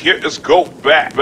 here is go back.